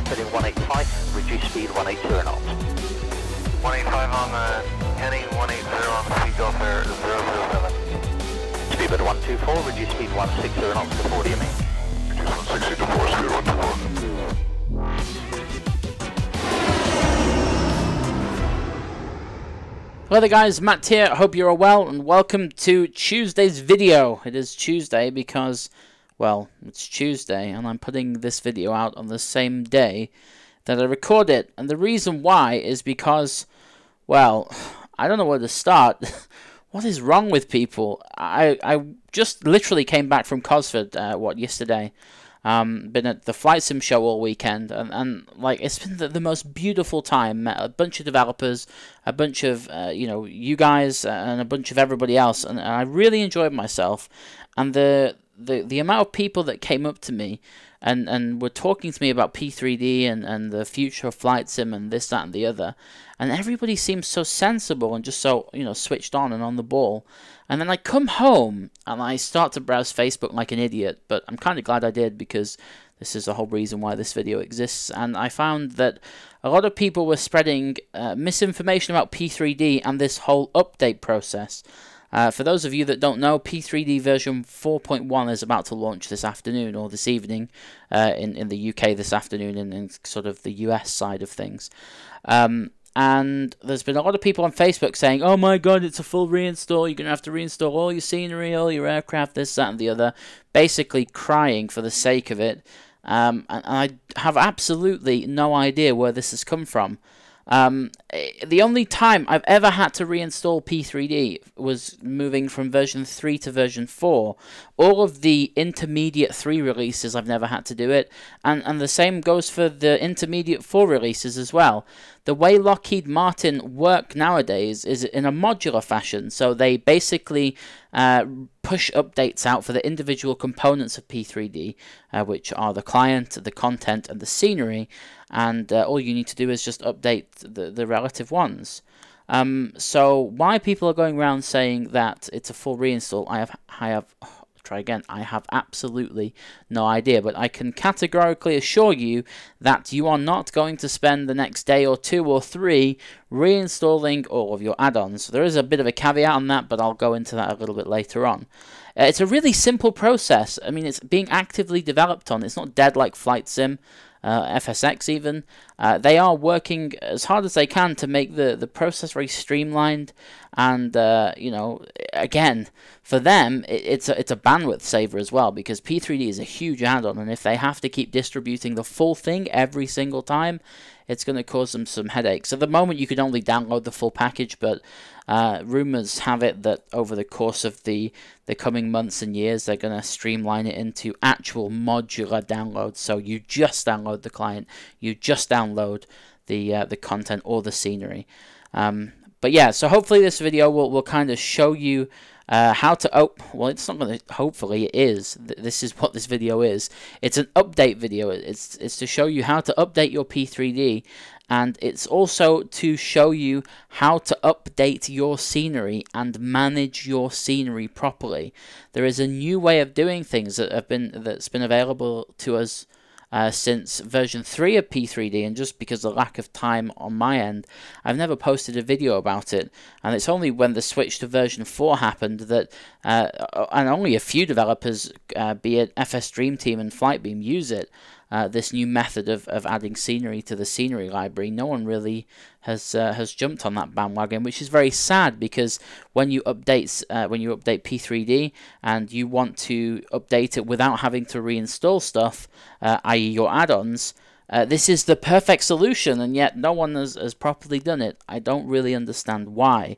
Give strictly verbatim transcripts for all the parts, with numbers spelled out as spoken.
flying, heading one eight five, reduce speed one eight zero knots. one eight five on the heading, one eight zero on the speed off air zero zero seven. Speedbird one two four, reduce speed one six zero knots to forty M E. Reduce one sixty to four, speed one two one. Hello there guys, Matt here, hope you're all well and welcome to Tuesday's video. It is Tuesday because, well, it's Tuesday and I'm putting this video out on the same day that I record it. And the reason why is because, well, I don't know where to start. What is wrong with people? I, I just literally came back from Cosford, uh, what, yesterday. Um, been at the Flight Sim show all weekend, and, and like it's been the, the most beautiful time. Met a bunch of developers, a bunch of uh, you know you guys, and a bunch of everybody else, and, and I really enjoyed myself. And the the the amount of people that came up to me and and were talking to me about P three D and and the future of Flight Sim and this, that, and the other, and everybody seems so sensible and just so you know switched on and on the ball. And then I come home and I start to browse Facebook like an idiot, but I'm kind of glad I did because this is the whole reason why this video exists. And I found that a lot of people were spreading uh, misinformation about P three D and this whole update process. Uh, for those of you that don't know, P three D version four point one is about to launch this afternoon or this evening uh, in, in the U K this afternoon and in sort of the U S side of things. Um... And there's been a lot of people on Facebook saying, oh my god, it's a full reinstall, you're going to have to reinstall all your scenery, all your aircraft, this, that, and the other. Basically crying for the sake of it. Um, and I have absolutely no idea where this has come from. Um, the only time I've ever had to reinstall P three D was moving from version three to version four. All of the intermediate three releases I've never had to do it, and, and the same goes for the intermediate four releases as well. The way Lockheed Martin work nowadays is in a modular fashion, so they basically uh, push updates out for the individual components of P three D, uh, which are the client, the content, and the scenery, and uh, all you need to do is just update the, the relative ones. Um, so why people are going around saying that it's a full reinstall, I have... I have Try again. I have absolutely no idea, but I can categorically assure you that you are not going to spend the next day or two or three reinstalling all of your add-ons. There is a bit of a caveat on that, but I'll go into that a little bit later on. Uh, it's a really simple process. I mean, it's being actively developed on. It's not dead like Flight Sim, uh, F S X even. Uh, they are working as hard as they can to make the, the process very streamlined. And, uh, you know, again, for them, it, it's, a, it's a bandwidth saver as well, because P three D is a huge add-on. And if they have to keep distributing the full thing every single time, it's going to cause them some headaches. At the moment, you can only download the full package, but uh, rumors have it that over the course of the, the coming months and years, they're going to streamline it into actual modular downloads. So you just download the client, you just download the, uh, the content or the scenery. Um, but yeah, so hopefully this video will, will kind of show you Uh, how to, oh, well, it's not going to, hopefully it is, Th this is what this video is. It's an update video, it's, it's to show you how to update your P three D, and it's also to show you how to update your scenery and manage your scenery properly. There is a new way of doing things that have been, that's been available to us Uh, since version three of P three D, and just because of the lack of time on my end, I've never posted a video about it, and it's only when the switch to version four happened that, uh, and only a few developers, uh, be it F S Dream Team and Flightbeam, use it, uh, this new method of, of adding scenery to the scenery library. No one really has uh, has jumped on that bandwagon, which is very sad, because when you update, uh, when you update P three D and you want to update it without having to reinstall stuff, uh, i e your add-ons, uh, this is the perfect solution, and yet no one has, has properly done it. I don't really understand why.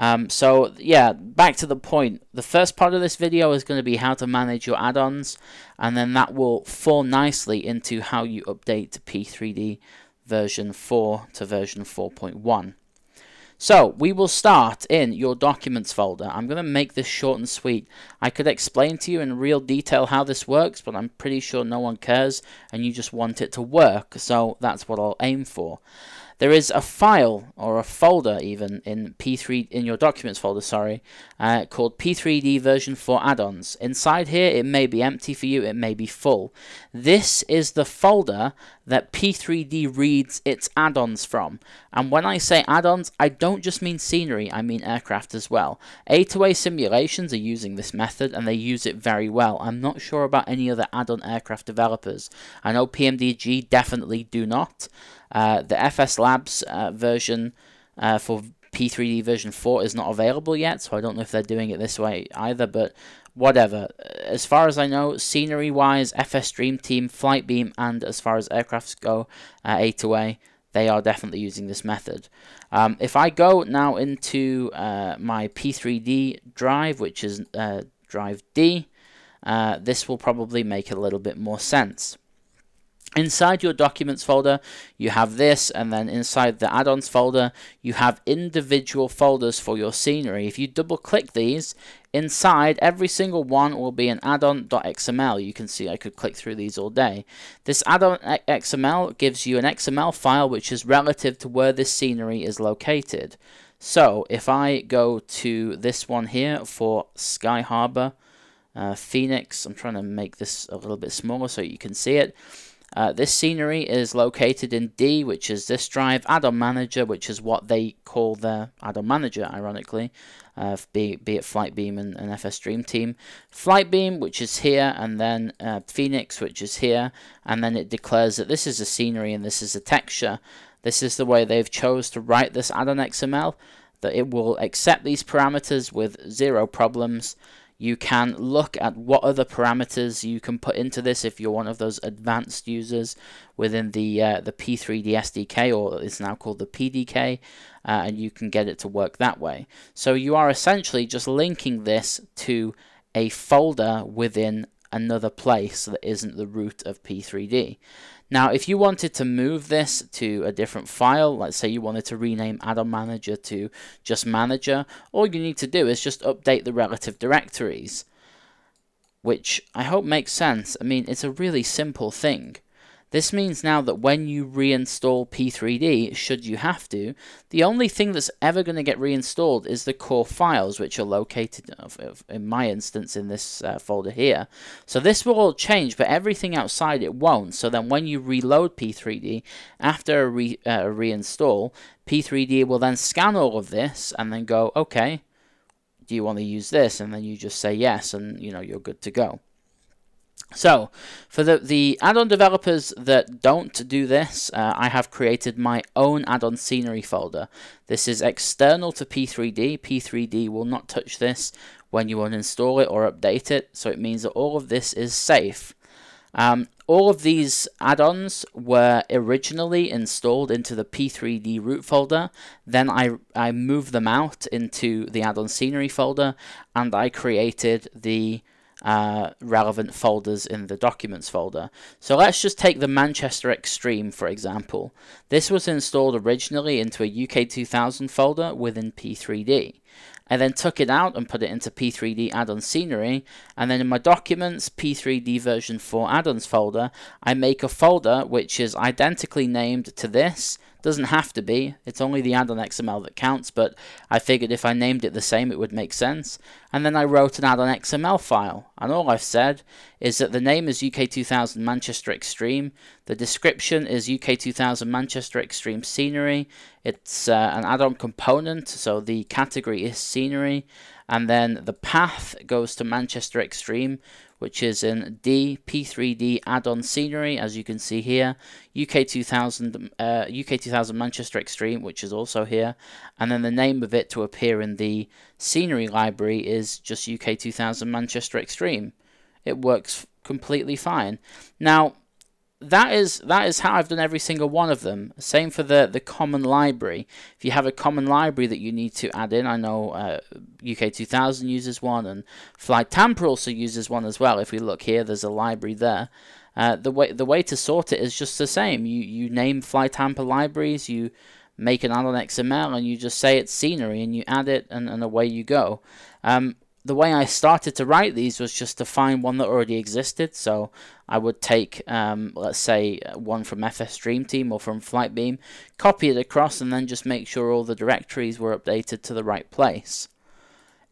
Um, so yeah, back to the point. The first part of this video is going to be how to manage your add-ons, and then that will fall nicely into how you update P three D version four to version four point one. So we will start in your documents folder. I'm going to make this short and sweet. I could explain to you in real detail how this works, but I'm pretty sure no one cares and you just want it to work. So that's what I'll aim for. there is a file or a folder even in P three in your documents folder, sorry, uh, called P three D version four add-ons. Inside here, it may be empty for you, it may be full. This is the folder that P three D reads its add-ons from. And when I say add-ons, I don't just mean scenery, I mean aircraft as well. A two A simulations are using this method and they use it very well. I'm not sure about any other add-on aircraft developers. I know P M D G definitely do not. Uh, the F S Labs uh, version uh, for P three D version four is not available yet, so I don't know if they're doing it this way either, but whatever. As far as I know, scenery-wise, F S Dream Team, Flightbeam, and as far as aircrafts go, uh, A two A, they are definitely using this method. Um, if I go now into uh, my P three D drive, which is uh, drive D, uh, this will probably make a little bit more sense. Inside your documents folder, you have this, and then inside the add-ons folder, you have individual folders for your scenery. If you double-click these, inside every single one will be an addon.xml. You can see I could click through these all day. This addon.xml gives you an X M L file which is relative to where this scenery is located. So if I go to this one here for Sky Harbor, uh, Phoenix, I'm trying to make this a little bit smaller so you can see it. Uh, this scenery is located in D, which is this drive, add-on manager, which is what they call their add-on manager, ironically, uh, be, be it Flightbeam and, and F S Dream Team. Flightbeam, which is here, and then uh, Phoenix, which is here, and then it declares that this is a scenery and this is a texture. This is the way they've chose to write this add-on X M L, that it will accept these parameters with zero problems. You can look at what other parameters you can put into this if you're one of those advanced users within the uh, the P three D S D K, or it's now called the P D K, uh, and you can get it to work that way. So you are essentially just linking this to a folder within another place that isn't the root of P three D. Now, if you wanted to move this to a different file, let's say you wanted to rename add-on manager to just manager, all you need to do is just update the relative directories, which I hope makes sense. I mean, it's a really simple thing. This means now that when you reinstall P three D, should you have to, the only thing that's ever going to get reinstalled is the core files, which are located, in my instance, in this uh, folder here. So this will all change, but everything outside it won't. So then when you reload P three D, after a, re uh, a reinstall, P three D will then scan all of this and then go, okay, do you want to use this? And then you just say yes, and you know, you're good to go. So, for the, the add-on developers that don't do this, uh, I have created my own add-on scenery folder. This is external to P three D. P three D will not touch this when you uninstall it or update it, so it means that all of this is safe. Um, all of these add-ons were originally installed into the P three D root folder, then I, I moved them out into the add-on scenery folder, and I created the Uh, relevant folders in the documents folder. So let's just take the Manchester Extreme, for example. This was installed originally into a U K two thousand folder within P three D. I then took it out and put it into P three D add-on scenery, and then in my documents P three D version four add-ons folder, I make a folder which is identically named to this. Doesn't have to be, it's only the add-on X M L that counts, but I figured if I named it the same it would make sense. And then I wrote an add-on X M L file, and all I've said is that the name is U K two thousand Manchester Extreme, the description is U K two thousand Manchester Extreme Scenery, it's uh, an add-on component, so the category is scenery, and then the path goes to Manchester Extreme, which is in D, P three D add-on scenery, as you can see here, U K two thousand, uh, U K two thousand Manchester Extreme, which is also here, and then the name of it to appear in the scenery library is just U K two thousand Manchester Extreme. It works completely fine. Now, that is that is how I've done every single one of them. Same for the the common library. If you have a common library that you need to add in, I know uh, U K two thousand uses one, and Fly Tamper also uses one as well. If we look here, there's a library there. Uh, the way the way to sort it is just the same. You you name Fly Tamper libraries, you make an add-on X M L, and you just say it's scenery, and you add it, and, and away you go. Um, the way I started to write these was just to find one that already existed. So I would take, um, let's say, one from F S Dream Team or from Flightbeam, copy it across, and then just make sure all the directories were updated to the right place.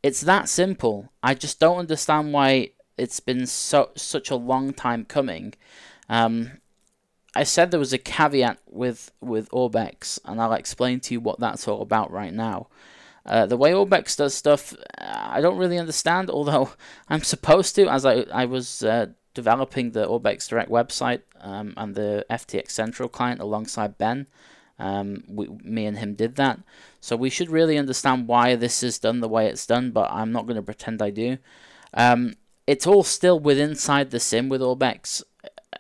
It's that simple. I just don't understand why it's been so such a long time coming. Um, I said there was a caveat with, with Orbex, and I'll explain to you what that's all about right now. Uh, the way Orbex does stuff, I don't really understand, although I'm supposed to, as I, I was uh, developing the Orbex Direct website um, and the F T X Central client alongside Ben. Um, we, me and him did that. So we should really understand why this is done the way it's done, but I'm not going to pretend I do. Um, it's all still within inside the sim with Orbex.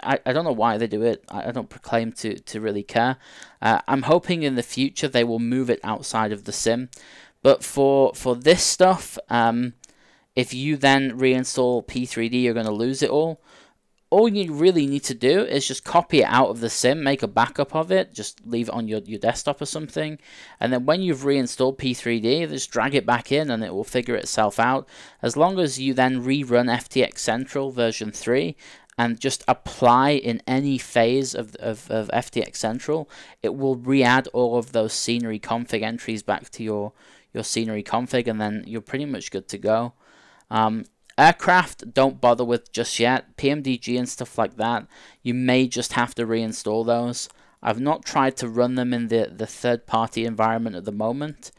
I, I don't know why they do it. I, I don't proclaim to, to really care. Uh, I'm hoping in the future they will move it outside of the sim. But for, for this stuff, um, if you then reinstall P three D, you're going to lose it all. All you really need to do is just copy it out of the sim, make a backup of it, just leave it on your, your desktop or something. And then when you've reinstalled P three D, just drag it back in and it will figure itself out. As long as you then rerun F T X Central version three and just apply in any phase of, of, of F T X Central, it will re-add all of those scenery config entries back to your... your scenery config, and then you're pretty much good to go. Um, aircraft, don't bother with just yet. P M D G and stuff like that, you may just have to reinstall those. I've not tried to run them in the, the third-party environment at the moment.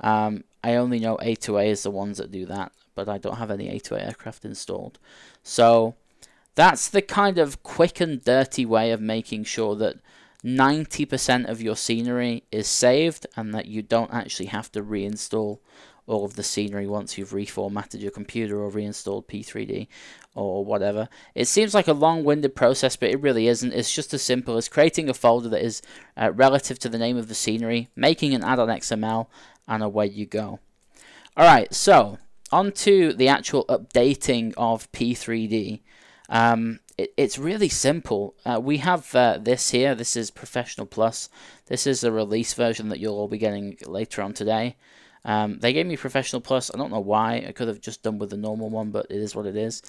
Um, I only know A two A is the ones that do that, but I don't have any A two A aircraft installed. So that's the kind of quick and dirty way of making sure that ninety percent of your scenery is saved and that you don't actually have to reinstall all of the scenery once you've reformatted your computer or reinstalled P three D or whatever. It seems like a long-winded process, but it really isn't. It's just as simple as creating a folder that is uh, relative to the name of the scenery, making an add-on X M L, and away you go. All right, so on to the actual updating of P three D. Um, It, it's really simple. Uh, we have uh, this here. This is Professional Plus. This is the release version that you'll all be getting later on today. Um, they gave me Professional Plus. I don't know why. I could have just done with the normal one, but it is what it is.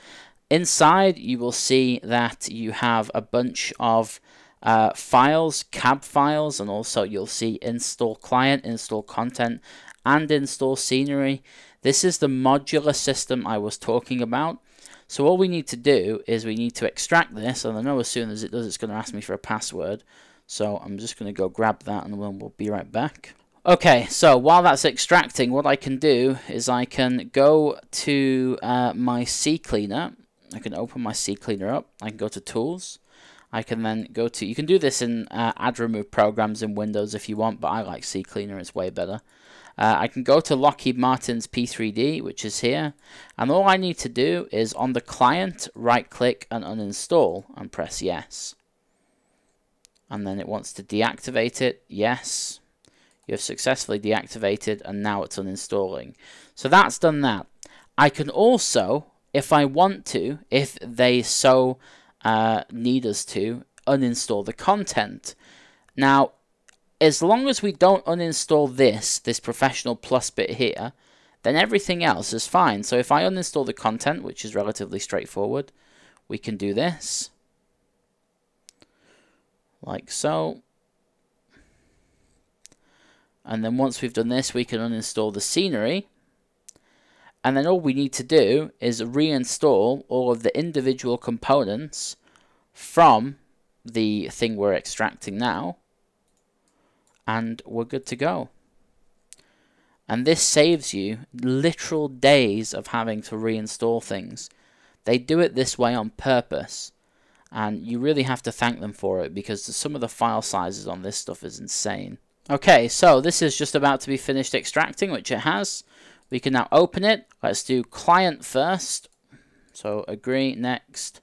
Inside, you will see that you have a bunch of uh, files, cab files, and also you'll see install client, install content, and install scenery. This is the modular system I was talking about. So all we need to do is we need to extract this, and I know as soon as it does, it's going to ask me for a password. So I'm just going to go grab that, and then we'll be right back. Okay, so while that's extracting, what I can do is I can go to uh, my CCleaner. I can open my CCleaner up. I can go to Tools. I can then go to, you can do this in uh, add remove programs in Windows if you want, but I like CCleaner, it's way better. Uh, I can go to Lockheed Martin's P three D, which is here, and all I need to do is on the client, right-click and uninstall, and press yes. And then it wants to deactivate it. Yes, you have successfully deactivated, and now it's uninstalling. So that's done that. I can also, if I want to, if they so uh, need us to, uninstall the content. Now, as long as we don't uninstall this, this Professional Plus bit here, then everything else is fine. So if I uninstall the content, which is relatively straightforward, we can do this. Like so. And then once we've done this, we can uninstall the scenery. And then all we need to do is reinstall all of the individual components from the thing we're extracting now. And we're good to go. And this saves you literal days of having to reinstall things. They do it this way on purpose, and you really have to thank them for it, because some of the file sizes on this stuff is insane. Okay, so this is just about to be finished extracting, which it has. We can now open it. Let's do client first. So agree, next.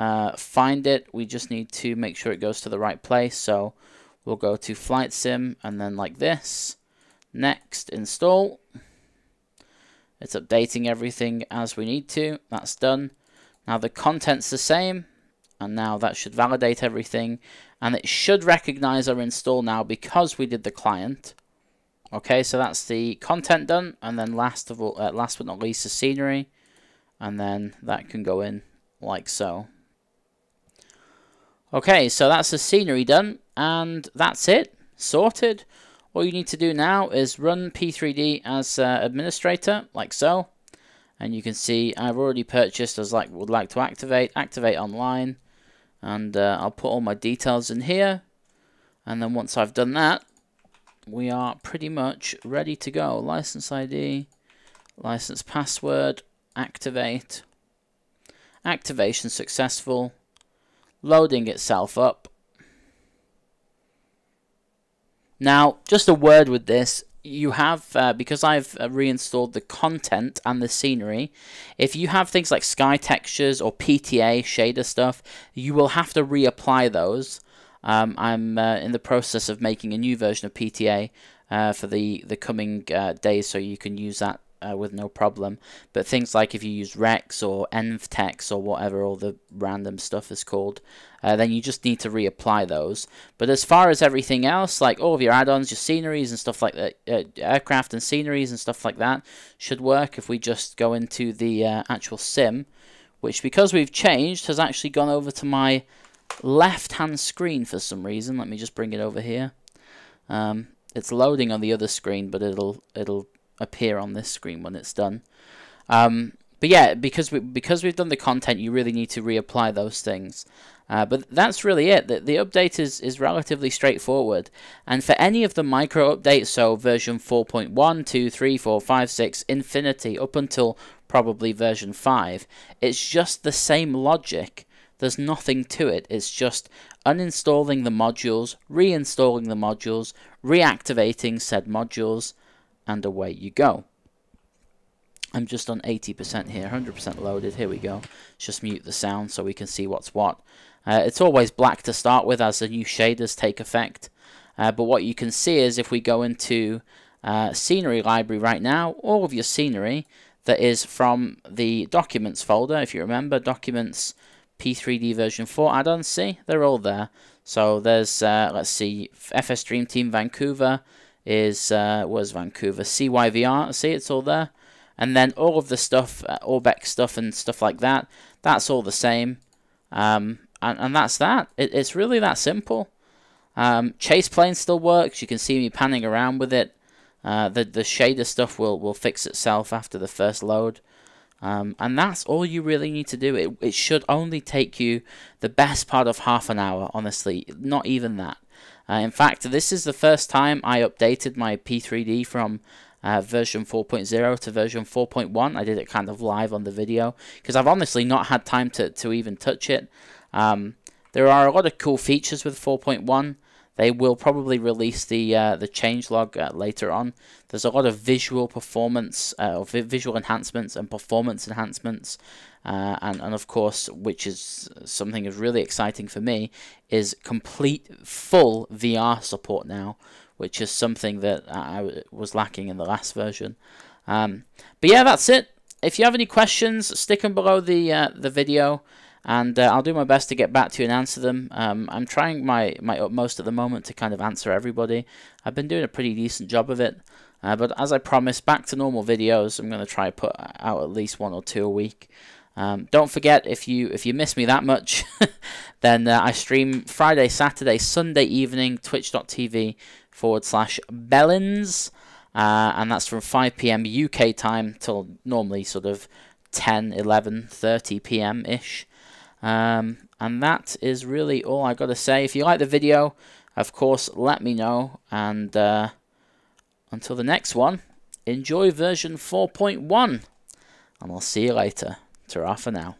Uh, find it. We just need to make sure it goes to the right place. So we'll go to Flight Sim, and then like this. Next, install. It's updating everything as we need to. That's done. Now the content's the same, and now that should validate everything. And it should recognize our install now because we did the client. Okay, so that's the content done, and then last of all, uh, last but not least, the scenery, and then that can go in like so. Okay, so that's the scenery done, and that's it, sorted. All you need to do now is run P three D as uh, administrator, like so. And you can see I've already purchased as like would like to activate, activate online. And uh, I'll put all my details in here. And then once I've done that, we are pretty much ready to go. License I D, license password, activate. Activation successful. Loading itself up. Now, just a word with this. You have, uh, because I've uh, reinstalled the content and the scenery, if you have things like sky textures or P T A shader stuff, you will have to reapply those. Um, I'm uh, in the process of making a new version of P T A uh, for the, the coming uh, days, so you can use that uh, with no problem. But things like if you use Rex or EnvTex or whatever all the random stuff is called, uh, then you just need to reapply those. But as far as everything else, like all of your add-ons, your sceneries and stuff like that, uh, aircraft and sceneries and stuff like that should work if we just go into the uh, actual sim, which because we've changed has actually gone over to my left-hand screen for some reason. Let me just bring it over here. Um, it's loading on the other screen, but it'll it'll appear on this screen when it's done. Um, but yeah, because we because we've done the content, you really need to reapply those things. Uh, but that's really it. The, the update is is relatively straightforward. And for any of the micro updates, so version four point one, two, three, four, five, six, infinity, up until probably version five, it's just the same logic. There's nothing to it. It's just uninstalling the modules, reinstalling the modules, reactivating said modules, and away you go. I'm just on eighty percent here, one hundred percent loaded. Here we go. Let's just mute the sound so we can see what's what. Uh, it's always black to start with as the new shaders take effect. Uh, but what you can see is if we go into uh, scenery library right now, all of your scenery that is from the documents folder, if you remember, documents P three D version four add-ons, see, they're all there. So there's, uh, let's see, F S Dream Team Vancouver is, uh, was Vancouver, C Y V R, see, it's all there. And then all of the stuff, uh, Orbex stuff and stuff like that, that's all the same. Um, and, and that's that. It, it's really that simple. Um, chase plane still works. You can see me panning around with it. Uh, the, the shader stuff will, will fix itself after the first load. Um, and that's all you really need to do. It, it should only take you the best part of half an hour, honestly, not even that. Uh, in fact, this is the first time I updated my P three D from uh, version four point zero to version four point one. I did it kind of live on the video because I've honestly not had time to, to even touch it. Um, there are a lot of cool features with four point one. They will probably release the uh, the changelog uh, later on. There's a lot of visual performance, uh, visual enhancements and performance enhancements. Uh, and, and of course, which is something that's really exciting for me, is complete full V R support now, which is something that I was lacking in the last version. Um, but yeah, that's it. If you have any questions, stick them below the, uh, the video. And uh, I'll do my best to get back to you and answer them. Um, I'm trying my, my utmost at the moment to kind of answer everybody. I've been doing a pretty decent job of it. Uh, but as I promised, back to normal videos. I'm going to try to put out at least one or two a week. Um, don't forget, if you if you miss me that much, then uh, I stream Friday, Saturday, Sunday evening, twitch.tv forward slash Belynz. Uh, and that's from five p m U K time till normally sort of ten, eleven, thirty p m ish. Um, and that is really all I got to say. If you like the video, of course, let me know. And uh, until the next one, enjoy version four point one. And I'll see you later. Ta-ra for now.